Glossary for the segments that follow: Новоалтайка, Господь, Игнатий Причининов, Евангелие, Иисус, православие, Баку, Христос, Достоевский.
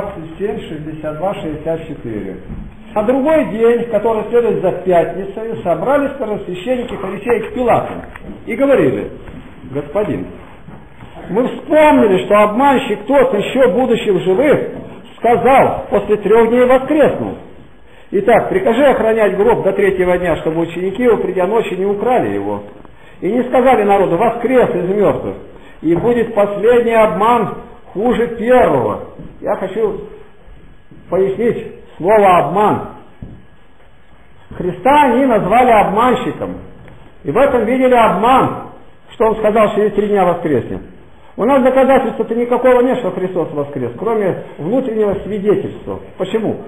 27, 62, 64. На другой день, который следует за пятницей, собрались первосвященники, фарисеи к Пилату и говорили: «Господин, мы вспомнили, что обманщик тот, еще будучи в живых, сказал: после 3 дней воскресну. Итак, прикажи охранять гроб до 3-го дня, чтобы ученики его, придя ночью, не украли его. И не сказали народу: воскрес из мертвых. И будет последний обман хуже первого». Я хочу пояснить слово «обман». Христа они назвали обманщиком. И в этом видели обман, что он сказал, что через 3 дня воскреснет. У нас доказательства-то никакого нет, что Христос воскрес, кроме внутреннего свидетельства. Почему?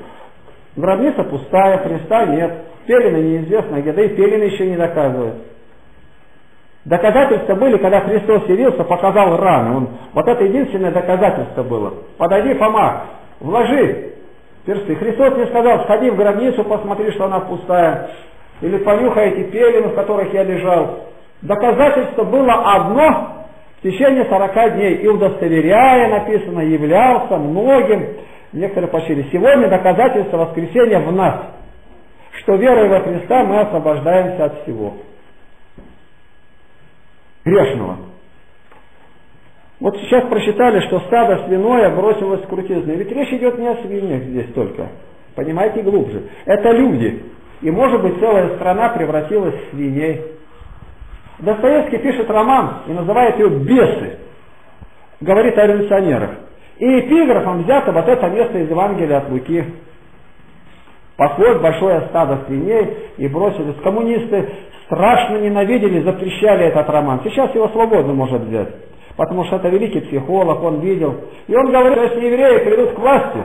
Гробница пустая, Христа нет. Пелена неизвестно где, да и пелена еще не доказывает. Доказательства были, когда Христос явился, показал раны. Вот это единственное доказательство было. Подойди, Фома, вложи персты. Христос не сказал: сходи в гробницу, посмотри, что она пустая. Или понюхай эти пелены, в которых я лежал. Доказательство было одно в течение 40 дней. И удостоверяя, написано, являлся многим. Некоторые почили. Сегодня доказательство воскресения в нас. Что верой во Христа мы освобождаемся от всего грешного. Вот сейчас прочитали, что стадо свиное бросилось в крутизну. Ведь речь идет не о свиньях здесь только. Понимаете, глубже. Это люди. И, может быть, целая страна превратилась в свиней. Достоевский пишет роман и называет его «Бесы». Говорит о революционерах. И эпиграфом взято вот это место из Евангелия от Луки. Пошло большое стадо свиней и бросились. Коммунисты страшно ненавидели, запрещали этот роман. Сейчас его свободно может взять, потому что это великий психолог, он видел. И он говорит, что если евреи придут к власти,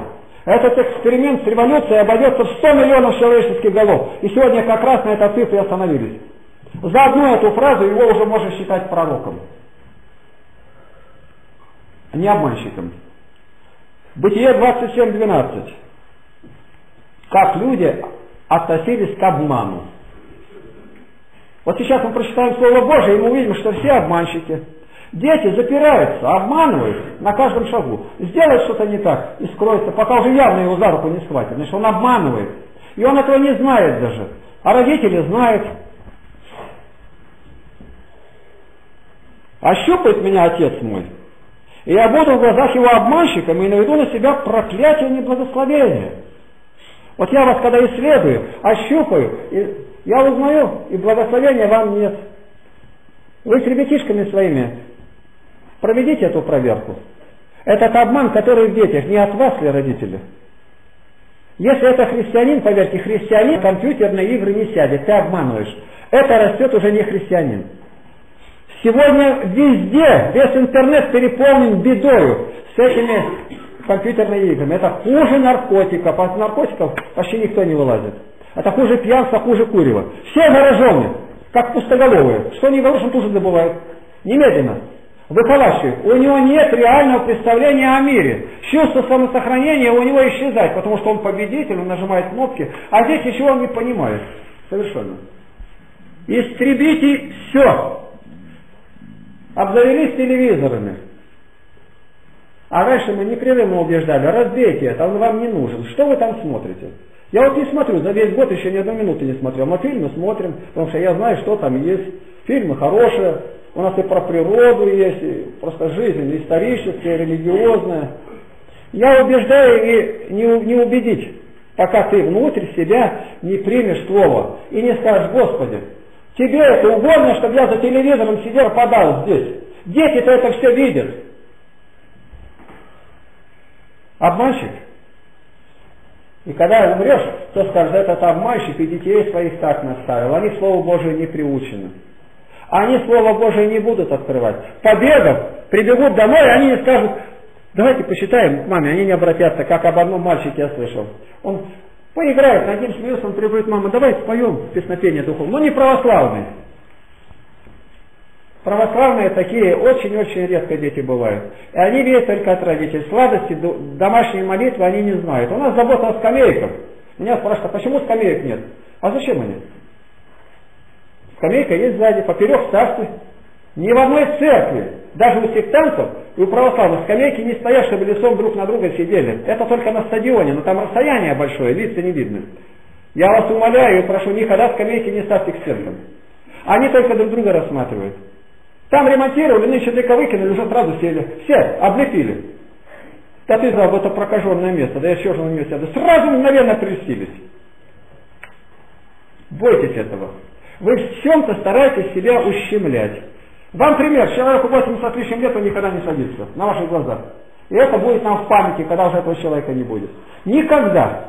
этот эксперимент с революцией обойдется в 100 миллионов человеческих голов. И сегодня как раз на этой цифре остановились. За одну эту фразу его уже можно считать пророком. Не обманщиком. Бытие 27:12. Как люди относились к обману. Вот сейчас мы прочитаем Слово Божие, и мы увидим, что все обманщики. Дети запираются, обманывают на каждом шагу. Сделают что-то не так и скроется, пока уже явно его за руку не схватит. Значит, он обманывает. И он этого не знает даже. А родители знают. «Ощупает меня отец мой, и я буду в глазах его обманщиком, и наведу на себя проклятие и неблагословение». Вот я вас когда исследую, ощупаю, и я узнаю, и благословения вам нет. Вы с ребятишками своими проведите эту проверку. Этот обман, который в детях, не от вас ли, родители? Если это христианин, поверьте, христианин в компьютерные игры не сядет, ты обманываешь. Это растет уже не христианин. Сегодня везде, весь интернет переполнен бедою с этими компьютерными играми. Это хуже наркотиков, от наркотиков почти никто не вылазит. Это хуже пьянства, хуже курева. Все заражены, как пустоголовые. Что не ворушат, тут же добывают. Немедленно. Выколачивают. У него нет реального представления о мире. Чувство самосохранения у него исчезает, потому что он победитель, он нажимает кнопки, а здесь ничего он не понимает. Совершенно. Истребите все. Обзавелись телевизорами. А раньше мы непрерывно убеждали: разбейте это, он вам не нужен. Что вы там смотрите? Я вот не смотрю, за весь год еще ни одной минуты не смотрел. Но фильмы смотрим, потому что я знаю, что там есть. Фильмы хорошие. У нас и про природу есть, и просто жизнь историческая, религиозная. Я убеждаю и не убедить, пока ты внутрь себя не примешь слово и не скажешь: Господи, тебе это угодно, чтобы я за телевизором сидел, подал здесь? Дети-то это все видят. Обманщик. И когда умрешь, кто скажет: этот обманщик и детей своих так наставил. Они Слово Божие не приучены. Они Слово Божие не будут открывать. Побегав, прибегут домой, и они не скажут: давайте посчитаем к маме. Они не обратятся, как об одном мальчике я слышал. Он поиграет, над ним смеется, он прибудет: мама, давайте споем песнопение духовное. Но не православные. Православные такие очень-очень редко дети бывают. И они верят только от родителей. Сладости, домашние молитвы они не знают. У нас забота о скамейках. Меня спрашивают: почему скамеек нет? А зачем они? Скамейка есть сзади, поперек ставьте. Ни в одной церкви, даже у сектантов и у православных, скамейки не стоят, чтобы лицом друг на друга сидели. Это только на стадионе, но там расстояние большое, лица не видно. Я вас умоляю и прошу, никогда скамейки не ставьте к церквям. Они только друг друга рассматривают. Там ремонтировали, нынче дыка выкинули, уже сразу сели. Все, облепили. Да ты забыл, это прокаженное место, да я с черного не сяду. Сразу мгновенно крестились. Бойтесь этого. Вы в чем-то стараетесь себя ущемлять. Вам пример, человеку 80 лишним лет, он никогда не садится на ваших глазах. И это будет нам в памяти, когда уже этого человека не будет. Никогда.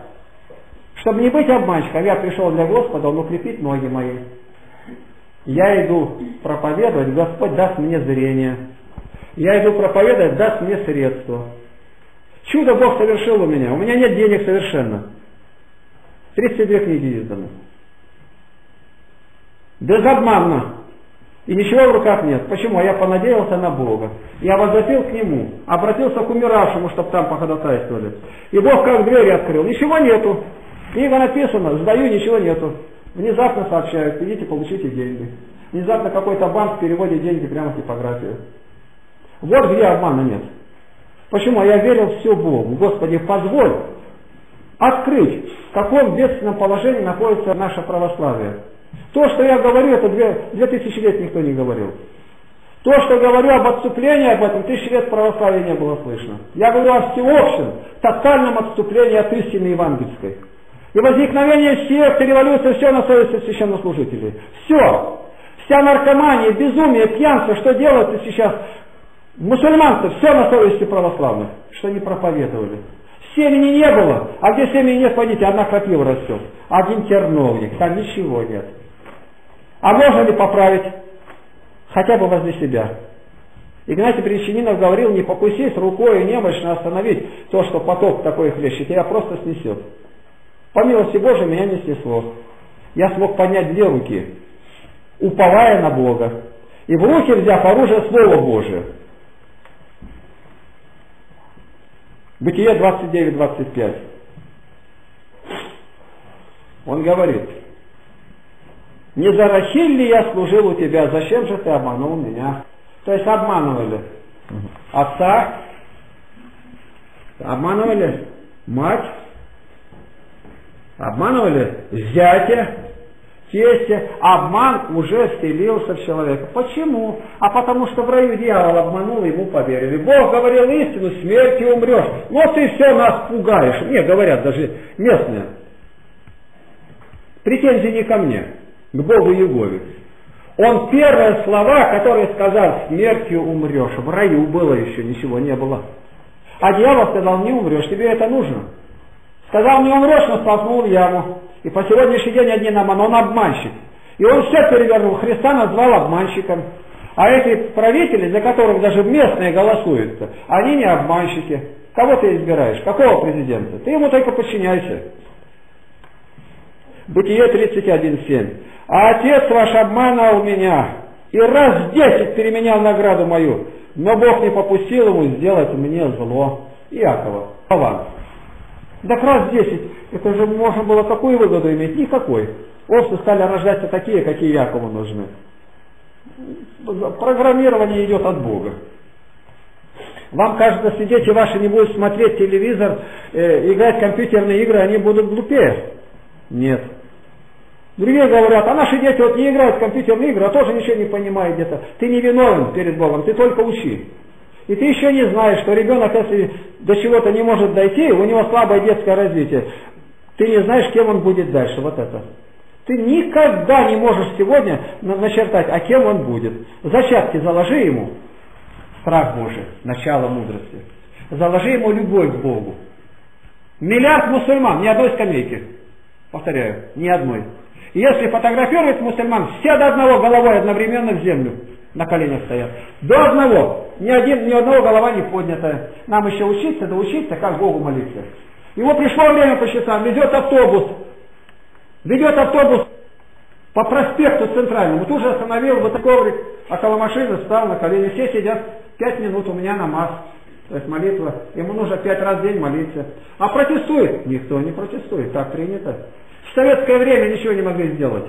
Чтобы не быть обманщиком, я пришел для Господа, Он укрепит ноги мои. Я иду проповедовать, Господь даст мне зрение. Я иду проповедовать, даст мне средства. Чудо Бог совершил у меня нет денег совершенно. 32 книги изданы. Безобманно. И ничего в руках нет. Почему? А я понадеялся на Бога. Я возвратил к Нему, обратился к умиравшему, чтобы там походатайствовали. И Бог как двери открыл. Ничего нету. Книга написана, сдаю, ничего нету. Внезапно сообщают, идите, получите деньги. Внезапно какой-то банк переводит деньги прямо в типографию. Вот где обмана нет. Почему? Я верил все Богу. Господи, позволь открыть, в каком бедственном положении находится наше православие. То, что я говорю, это 2000 лет никто не говорил. То, что говорю об отступлении, об этом 1000 лет православия не было слышно. Я говорю о всеобщем, тотальном отступлении от истины евангельской. И возникновение секты, революции, все на совести священнослужителей. Все. Вся наркомания, безумие, пьянство, что делается сейчас. Мусульманство, все на совести православных, что не проповедовали. Семени не было. А где семени нет, пойдите, одна крапива растет. Один терновник, там ничего нет. А можно ли поправить? Хотя бы возле себя. Игнатий Причининов говорил, не покусись рукой немощно остановить то, что поток такой хлещет, тебя просто снесет. По милости Божией меня не снесло. Я смог поднять две руки, уповая на Бога. И в руки взяв оружие Слово Божие. Бытие 29-25. Он говорит: «Не за Рахиль ли я служил у тебя? Зачем же ты обманул меня?» То есть обманывали отца, обманывали мать, обманывали зятя, тестя. Обман уже вселился в человека. Почему? А потому что в раю дьявол обманул, ему поверили. Бог говорил истину, смертью умрешь. Но ты все нас пугаешь. Мне говорят даже местные. Претензии не ко мне, к Богу Егове. Он первые слова, которые сказал, смертью умрешь. В раю было еще, ничего не было. А дьявол сказал, не умрешь, тебе это нужно. Сказал, не умрешь, но столкнул яму. И по сегодняшний день одни нам, он обманщик. И он все перевернул. Христа назвал обманщиком. А эти правители, за которых даже местные голосуют, они не обманщики. Кого ты избираешь? Какого президента? Ты ему только подчиняйся. Бытие 31:7. А отец ваш обманывал меня и раз 10 переменял награду мою. Но Бог не попустил ему сделать мне зло. Иакова. Так раз 10, это же можно было какую выгоду иметь? Никакой. Овцы стали рождаться такие, какие Якову нужны. Программирование идет от Бога. Вам кажется, если дети ваши не будут смотреть телевизор, играть в компьютерные игры, они будут глупее? Нет. Другие говорят, а наши дети вот не играют в компьютерные игры, а тоже ничего не понимают где-то. Ты не виновен перед Богом, ты только учи. И ты еще не знаешь, что ребенок, если до чего-то не может дойти, у него слабое детское развитие. Ты не знаешь, кем он будет дальше. Вот это. Ты никогда не можешь сегодня начертать, а кем он будет. Зачатки заложи ему. Страх Божий, начало мудрости. Заложи ему любовь к Богу. 1 миллиард мусульман, ни одной скамейки. Повторяю, ни одной. И если фотографируют мусульман, все до одного головой одновременно в землю. На коленях стоят. До одного. Ни одного голова не поднятая. Нам еще учиться, да учиться, как Богу молиться. Его пришло время по часам. Ведет автобус. Ведет автобус по проспекту Центральному. Тут же остановил вот коврик около машины, встал на колени. Все сидят 5 минут, у меня намаз. То есть молитва. Ему нужно 5 раз в день молиться. А протестует? Никто не протестует. Так принято. В советское время ничего не могли сделать.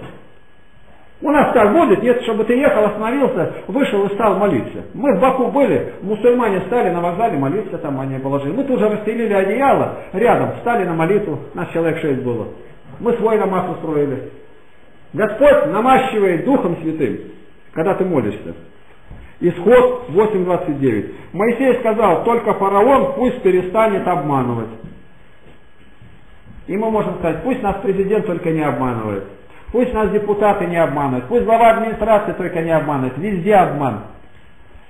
У нас так будет, если чтобы ты ехал, остановился, вышел и стал молиться. Мы в Баку были, мусульмане стали на вокзале молиться, там они положили. Мы тоже расстелили одеяло рядом, встали на молитву, нас человек 6 было. Мы свой намаз устроили. Господь намащивает Духом Святым, когда ты молишься. Исход 8:29. Моисей сказал, только фараон пусть перестанет обманывать. И мы можем сказать, пусть нас президент только не обманывает. Пусть нас депутаты не обманывают, пусть глава администрации только не обманывает, везде обман.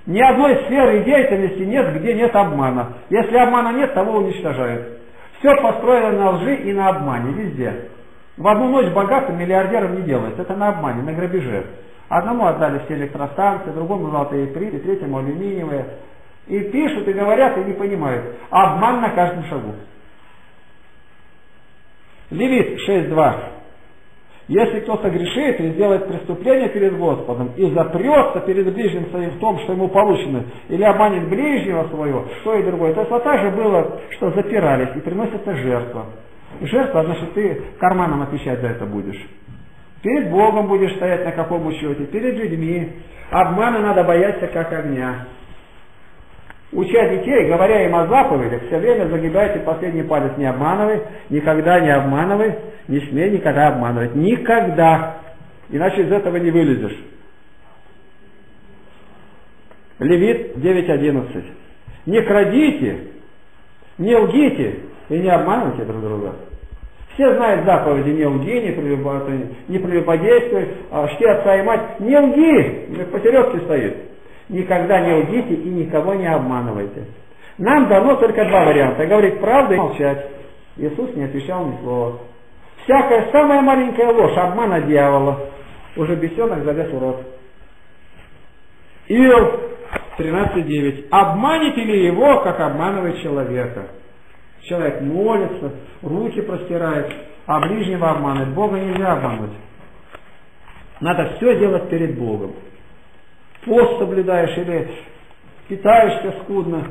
Ни одной сферы деятельности нет, где нет обмана. Если обмана нет, того уничтожают. Все построено на лжи и на обмане, везде. В одну ночь богатым миллиардером не делают, это на обмане, на грабеже. Одному отдали все электростанции, другому золотые плиты, третьему алюминиевые. И пишут, и говорят, и не понимают. Обман на каждом шагу. Левит 6:2. Если кто согрешит и сделает преступление перед Господом и запрется перед ближним своим в том, что ему поручено, или обманет ближнего своего, то и другое. То есть вот так же было, что запирались, и приносится жертва. Жертва, значит, ты карманом отвечать за это будешь. Перед Богом будешь стоять на каком учете, перед людьми. Обмана надо бояться, как огня. Уча детей, говоря им о заповедях, все время загибайте последний палец, не обманывай, никогда не обманывай, не смей никогда обманывать. Никогда. Иначе из этого не вылезешь. Левит 9:11. Не крадите, не лгите и не обманывайте друг друга. Все знают заповеди, не лги, не прелюбодействуй, чти отца и мать. Не лги, посередке стоит. Никогда не лгите и никого не обманывайте. Нам дано только два варианта. Говорить правду и молчать. Иисус не отвечал ни слова. Всякая самая маленькая ложь, обмана дьявола. Уже бесенок залез в рот. Иов 13:9. Обманете ли его, как обманывает человека? Человек молится, руки простирает, а ближнего обманывает. Бога нельзя обмануть. Надо все делать перед Богом. Пост соблюдаешь или питаешься скудно,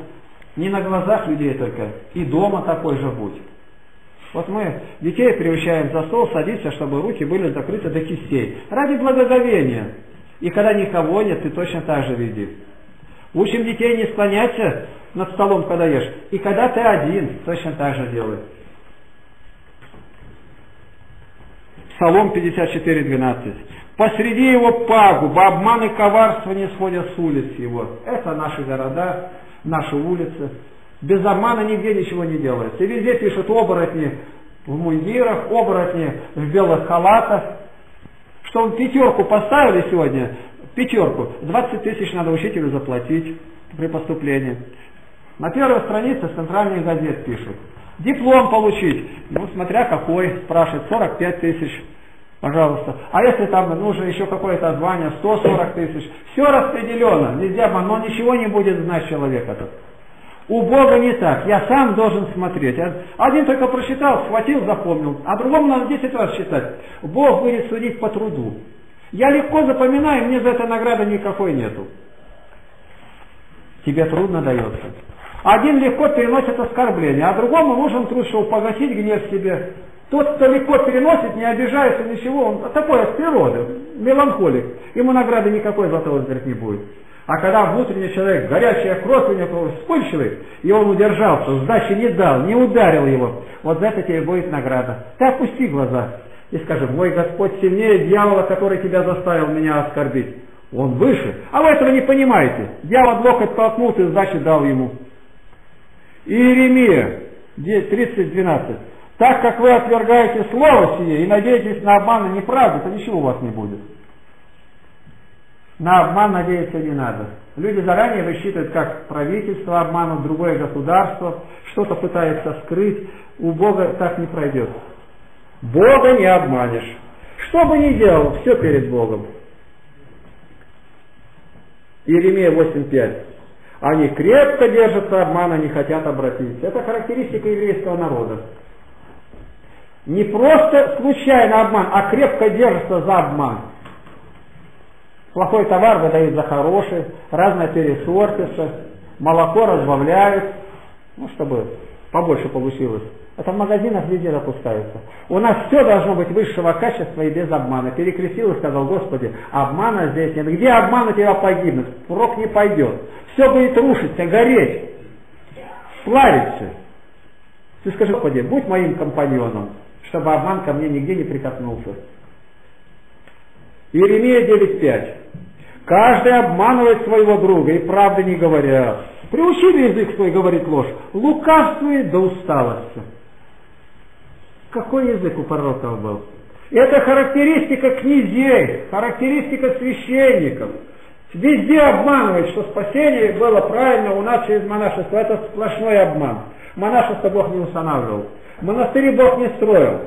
не на глазах людей только, и дома такой же будь. Вот мы детей приучаем за стол садиться, чтобы руки были закрыты до кистей. Ради благоговения. И когда никого нет, ты точно так же веди. Учим детей не склоняться над столом, когда ешь. И когда ты один, точно так же делай. Псалом 54:12. Посреди его пагуб, обман и коварство не сходят с улиц его. Это наши города, наши улицы. Без обмана нигде ничего не делается. И везде пишут оборотни в мундирах, оборотни в белых халатах. Что пятерку поставили сегодня, пятерку, 20 тысяч надо учителю заплатить при поступлении. На первой странице центральных газет пишут. Диплом получить, ну смотря какой, спрашивают, 45 тысяч. Пожалуйста. А если там нужно еще какое-то звание, 140 тысяч. Все распределено. Нельзя обмануть. Но ничего не будет знать человек этот. У Бога не так. Я сам должен смотреть. Один только прочитал, схватил, запомнил. А другому надо 10 раз читать. Бог будет судить по труду. Я легко запоминаю, мне за это награды никакой нету. Тебе трудно дается. Один легко переносит оскорбление, а другому нужен труд, чтобы погасить гнев в себе. Тот, кто легко переносит, не обижается, ничего, он такой от природы, меланхолик. Ему награды никакой золотого зверь не будет. А когда внутренний человек, горячая кровь у него вспыльчивый, и он удержался, сдачи не дал, не ударил его, вот за это тебе будет награда. Ты опусти глаза и скажи, мой Господь сильнее дьявола, который тебя заставил меня оскорбить. Он выше. А вы этого не понимаете. Дьявол локоть толкнул, ты сдачи дал ему. Иеремия 30:12. Так как вы отвергаете слово сие и надеетесь на обман и неправду, то ничего у вас не будет. На обман надеяться не надо. Люди заранее высчитывают, как правительство обманут, другое государство, что-то пытается скрыть. У Бога так не пройдет. Бога не обманешь. Что бы ни делал, все перед Богом. Иеремия 8:5. Они крепко держатся обмана, не хотят обратиться. Это характеристика еврейского народа. Не просто случайно обман, а крепко держится за обман. Плохой товар выдают за хороший, разное пересортится, молоко разбавляют, ну чтобы побольше получилось. Это в магазинах везде допускается. У нас все должно быть высшего качества и без обмана. Перекрестил и сказал: Господи, обмана здесь нет. Где обман, у тебя погибнет. Прок не пойдет. Все будет рушиться, гореть, плавиться. Ты скажи: Господи, будь моим компаньоном, чтобы обман ко мне нигде не прикоснулся. Иеремия 9.5. Каждый обманывает своего друга и правды не говоря. Приучили язык свой говорит ложь, лукавствует до усталости. Какой язык у пророков был? Это характеристика князей, характеристика священников. Везде обманывают, что спасение было правильно у нас через монашество. Это сплошной обман. Монашество Бог не устанавливал. Монастыри Бог не строил.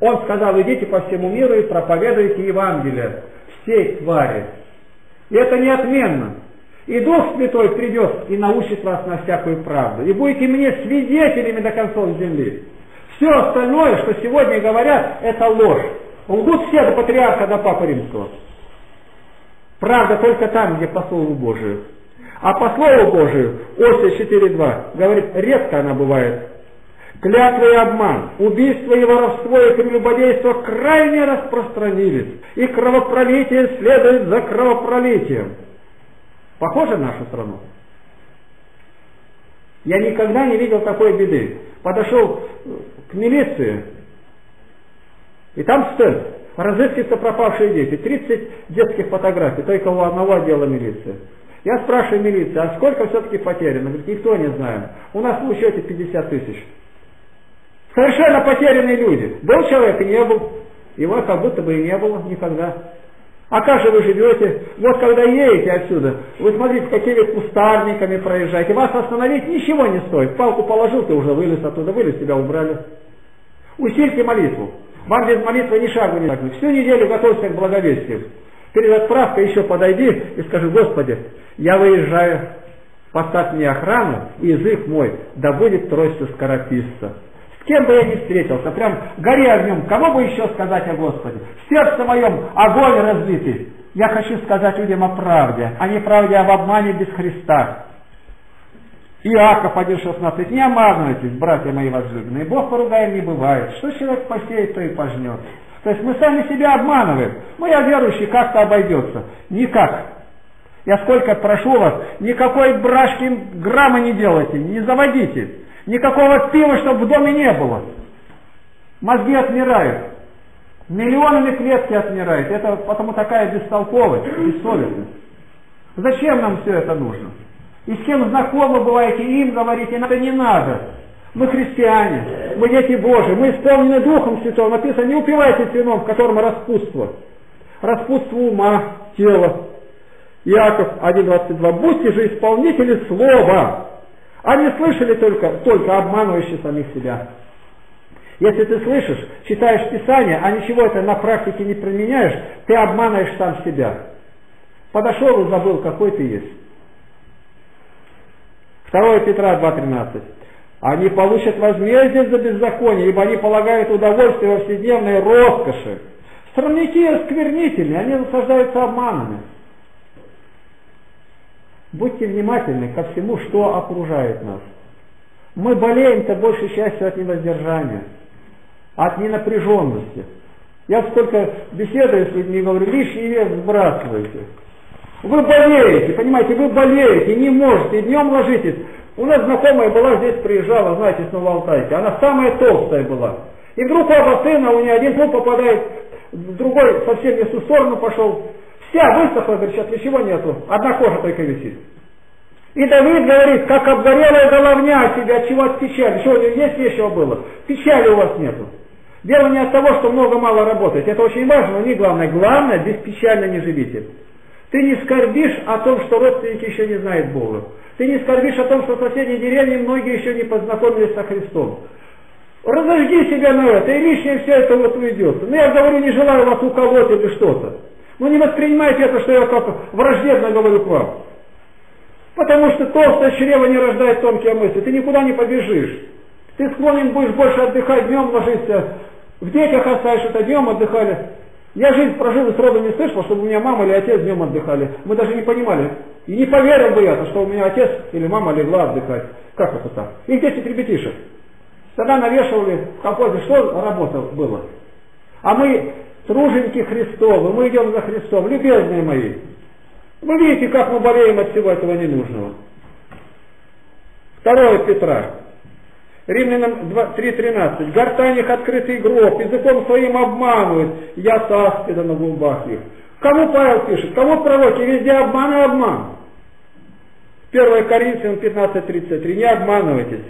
Он сказал: идите по всему миру и проповедуйте Евангелие всей твари. И это неотменно. И Дух Святой придет и научит вас на всякую правду. И будете мне свидетелями до концов земли. Все остальное, что сегодня говорят, это ложь. Лгут все до патриарха, до Папы Римского. Правда только там, где по Слову Божию. А по Слову Божию, Ось 4.2, говорит, редко она бывает. Клятва и обман, убийство и воровство и прелюбодейство крайне распространились. И кровопролитие следует за кровопролитием. Похоже на нашу страну? Я никогда не видел такой беды. Подошел к милиции, и там стенд. Разыскиваются пропавшие дети. 30 детских фотографий, только у одного отдела милиции. Я спрашиваю милицию, а сколько все-таки потеряно? Говорит, никто не знает. У нас в учете 50 000. Совершенно потерянные люди. Был человек и не был. Его как будто бы и не было никогда. А как же вы живете? Вот когда едете отсюда, вы смотрите, какими кустарниками проезжаете. Вас остановить ничего не стоит. Палку положил, ты уже вылез оттуда, вылез, тебя убрали. Усильте молитву. Вам без молитвы ни шагу не так. Всю неделю готовься к благовестию. Перед отправкой еще подойди и скажи: Господи, я выезжаю, поставь мне охрану, и язык мой да будет тростью скорописца. С кем бы я ни встретился, прям гори огнем, кому бы еще сказать о Господе? В сердце моем огонь разбитый. Я хочу сказать людям о правде, а не правде об обмане без Христа. Иаков 1.16. Не обманывайтесь, братья мои возлюбленные, Бог поругаем не бывает. Что человек посеет, то и пожнет. То есть мы сами себя обманываем. Ну, я верующий, как-то обойдется. Никак. Я сколько прошу вас, никакой брашки грамма не делайте, не заводите. Никакого пива, чтобы в доме не было. Мозги отмирают. Миллионами клетки отмирают. Это потому такая бестолковость, бессовестность. Зачем нам все это нужно? И с кем знакомы бываете, им говорите, это не надо. Мы христиане, мы дети Божии, мы исполнены Духом Святым. Написано, не упивайтесь вином, в котором распутство. Распутство ума, тела. Иаков 1.22. Будьте же исполнители слова. Они слышали только обманывающие самих себя. Если ты слышишь, читаешь Писание, а ничего это на практике не применяешь, ты обманываешь сам себя. Подошел и забыл, какой ты есть. 2 Петра 2.13. Они получат возмездие за беззаконие, ибо они полагают удовольствие во вседневной роскоши. Странники и осквернители, они наслаждаются обманами. Будьте внимательны ко всему, что окружает нас. Мы болеем-то большей частью от невоздержания, от ненапряженности. Я столько беседую с людьми и говорю, лишний вес сбрасывайте. Вы болеете, понимаете, вы болеете, не можете, днем ложитесь. У нас знакомая была, здесь приезжала, знаете, с Новоалтайки. Она самая толстая была. И вдруг оба сына, у нее один зуб попадает, другой совсем не в ту сторону пошел. Вся высохла, говорит, сейчас ничего нету, одна кожа только висит. И Давид говорит, как обгорелая головня от тебя, чего от печали, что у него есть вещего было, печали у вас нету. Дело не от того, что много-мало работаете, это очень важно, но не главное. Главное, здесь печально не живите. Ты не скорбишь о том, что родственники еще не знают Бога. Ты не скорбишь о том, что в соседней деревне многие еще не познакомились со Христом. Разожги себя на это, и лишнее все это вот уйдет. Но я говорю, не желаю вас у кого-то или что-то. Но не воспринимайте это, что я как-то враждебно говорю к вам. Потому что толстое чрево не рождает тонкие мысли. Ты никуда не побежишь. Ты склонен будешь больше отдыхать днем, ложишься. В детях оставишь это днем, отдыхали. Я жизнь прожил и сроду не слышал, чтобы у меня мама или отец днем отдыхали. Мы даже не понимали. И не поверил бы я, что у меня отец или мама легла отдыхать. Как это так? Их 10 ребятишек. Тогда навешивали в колхозе, что работа была. А мы, труженики Христовы, мы идем за Христом, любезные мои. Вы видите, как мы болеем от всего этого ненужного. 2 Петра. Римлянам 3:13. Гортань их открытый гроб, языком своим обманывают, я аспида на губах их. Кому Павел пишет, кому пророки, везде обман и обман. 1 Коринфянам 15:33. Не обманывайтесь.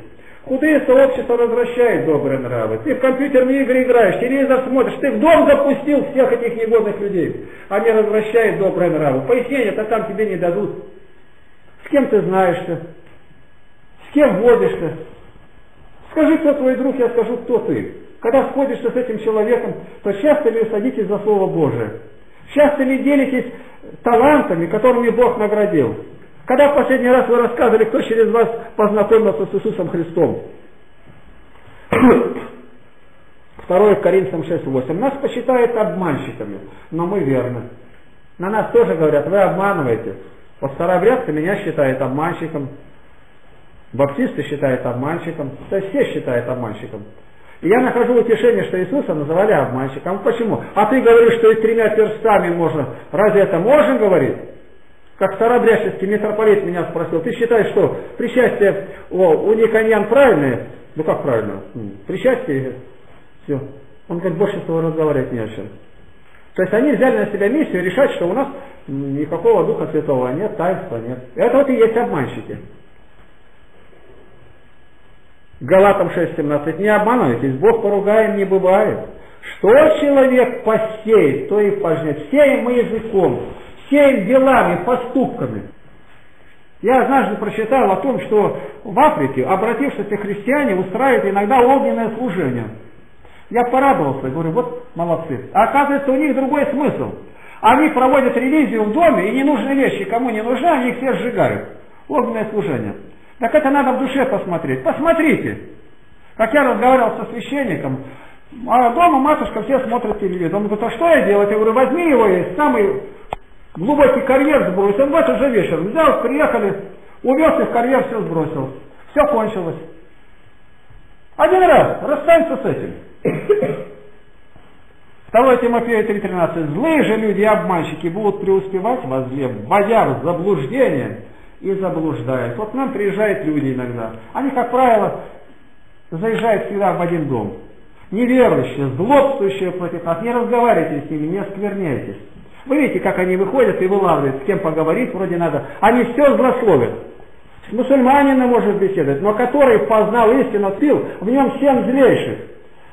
Худые сообщества развращают добрые нравы. Ты в компьютерные игры играешь, телевизор смотришь, ты в дом запустил всех этих негодных людей. Они развращают добрые нравы. Пояснения-то там тебе не дадут. С кем ты знаешься? С кем водишься? Скажи, кто твой друг, я скажу, кто ты. Когда сходишься с этим человеком, то часто ли вы садитесь за Слово Божие? Часто ли делитесь талантами, которыми Бог наградил? Когда в последний раз вы рассказывали, кто через вас познакомился с Иисусом Христом? 2 Коринфянам 6:8. Нас посчитают обманщиками, но мы верны. На нас тоже говорят, вы обманываете. Вот старообрядка меня считает обманщиком. Баптисты считают обманщиком, то есть все считают обманщиком. И я нахожу утешение, что Иисуса называли обманщиком. Почему? А ты говоришь, что и 3 перстами можно. Разве это можно говорить? Как старобрядческий митрополит меня спросил, ты считаешь, что причастие у никоньян правильное? Ну как правильно? Причастие, все. Он говорит, больше с тобой разговаривать не о чем. То есть они взяли на себя миссию решать, что у нас никакого Духа Святого нет, таинства нет. Это вот и есть обманщики. Галатам 6:17. Не обманывайтесь, Бог поругаем не бывает. Что человек посеет, то и пожнет. Сеем мы языком, сеем делами, поступками. Я однажды прочитал о том, что в Африке обратившиеся христиане устраивают иногда огненное служение. Я порадовался, говорю, вот молодцы. А оказывается, у них другой смысл. Они проводят релизию в доме, и ненужные вещи, кому не нужны, они их все сжигают. Огненное служение. Так это надо в душе посмотреть. Посмотрите. Как я разговаривал со священником, а дома матушка все смотрит телевизор. Он говорит, а что я делать? Я говорю, возьми его и самый глубокий карьер сбрось. Он в этот же вечер взял, приехали, увез их, карьер все сбросил. Все кончилось. Один раз. Расстанься с этим. 2 Тимофея 3:13. Злые же люди и обманщики будут преуспевать во зле, вводя в заблуждение и заблуждают. Вот к нам приезжают люди иногда. Они, как правило, заезжают всегда в один дом. Неверующие, злобствующие против нас. Не разговаривайте с ними, не оскверняйтесь. Вы видите, как они выходят и вылавливают, с кем поговорить вроде надо. Они все злословят. С мусульманином может беседовать, но который познал истину, пил, в нем 7 злейших.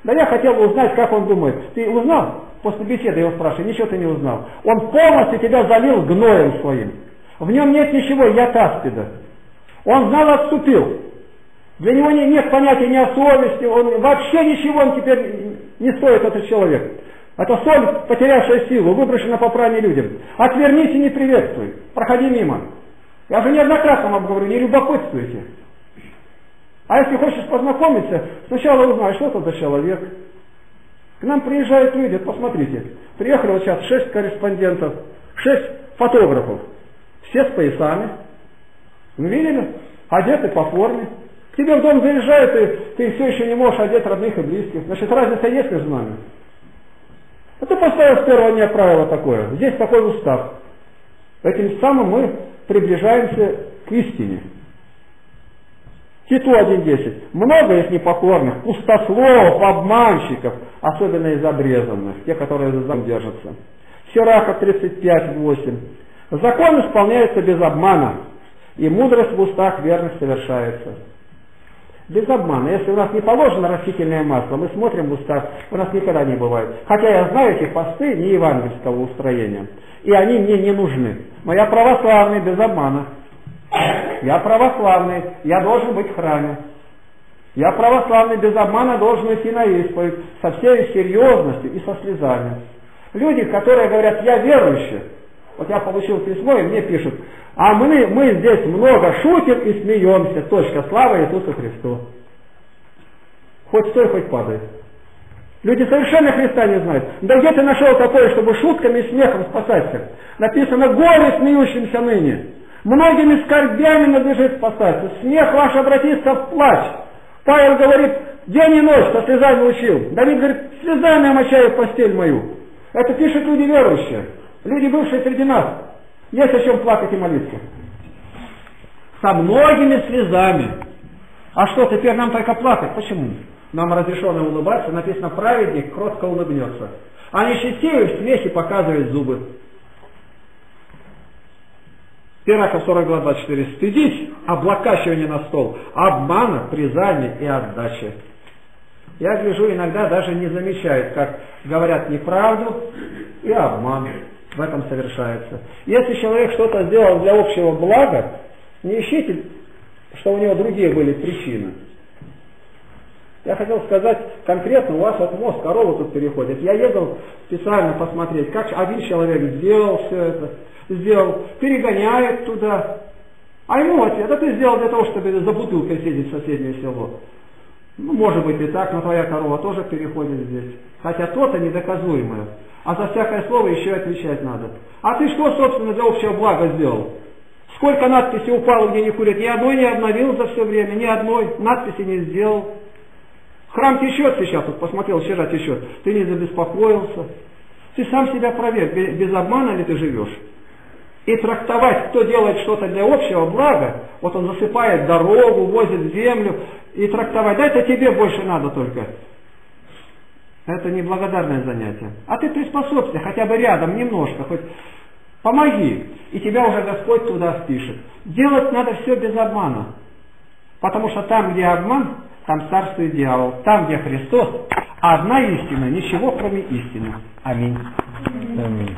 Да я хотел бы узнать, как он думает. Ты узнал? После беседы его спрашиваю, ничего ты не узнал. Он полностью тебя залил гноем своим. В нем нет ничего, я таспида. Он знал, отступил. Для него нет понятия ни о совести, он вообще ничего, он теперь не стоит этот человек. Это соль, потерявшая силу, выброшена по пране людям. Отвернись и не приветствуй. Проходи мимо. Я же неоднократно вам говорю, не любопытствуйте. А если хочешь познакомиться, сначала узнай, что это за человек. К нам приезжают люди, посмотрите. Приехали вот сейчас 6 корреспондентов, 6 фотографов. Все с поясами. Ну, видели? Одеты по форме. К тебе в дом заезжают, и ты все еще не можешь одеть родных и близких. Значит, разница есть между нами? А ты поставил с первого дня правило такое. Здесь такой устав. Этим самым мы приближаемся к истине. Титу 1:10. Много из непокорных, пустословов, обманщиков, особенно из обрезанных, те, которые за зам держатся. Сираха 35:8. Закон исполняется без обмана, и мудрость в устах верных совершается. Без обмана. Если у нас не положено растительное масло, мы смотрим в устах, у нас никогда не бывает. Хотя я знаю, эти посты не евангельского устроения, и они мне не нужны. Но я православный, без обмана. Я православный, я должен быть в храме. Я православный, без обмана должен идти на исповедь со всей серьезностью и со слезами. Люди, которые говорят, я верующий. Вот я получил письмо, и мне пишут, а мы здесь много шутим и смеемся. Точка. Слава Иисусу Христу. Хоть стой, хоть падай. Люди совершенно Христа не знают. Да где ты нашел такое, чтобы шутками и смехом спасаться? Написано: «Горе смеющимся ныне». Многими скорбями надлежит спасаться. Смех ваш обратится в плач. Павел говорит: день и ночь со слезами учил. Давид говорит: слезами омочаю постель мою. Это пишут люди верующие, люди, бывшие среди нас. Есть о чем плакать и молиться. Со многими слезами. А что, теперь нам только плакать? Почему? Нам разрешено улыбаться. Написано: праведник кротко улыбнется. А нечестивый в смехе показывает зубы. 1 Иакова 40:24. Стыдись облокачивания на стол, обмана, призания и отдачи. Я гляжу, иногда даже не замечают, как говорят неправду и обман в этом совершается. Если человек что-то сделал для общего блага, не ищите, что у него другие были причины. Я хотел сказать конкретно, у вас от мозг корова тут переходит. Я ездил специально посмотреть, как один человек сделал все это. Сделал, перегоняет туда. А ему ответ: да ты сделал для того, чтобы за бутылкой съездить в соседнее село. Ну, может быть и так, но твоя корова тоже переходит здесь. Хотя то-то недоказуемое. А за всякое слово еще отвечать надо. А ты что, собственно, для общего блага сделал? Сколько надписей упало, где не курят? Ни одной не обновил за все время, ни одной надписи не сделал. Храм течет сейчас, вот посмотрел, вчера течет. Ты не забеспокоился. Ты сам себя проверь, без обмана ли ты живешь. И трактовать, кто делает что-то для общего блага, вот он засыпает дорогу, возит землю, и трактовать: да это тебе больше надо только. Это неблагодарное занятие. А ты приспособься хотя бы рядом немножко, хоть помоги, и тебя уже Господь туда впишет. Делать надо все без обмана. Потому что там, где обман, там царствует дьявол. Там, где Христос, одна истина, ничего кроме истины. Аминь. Аминь.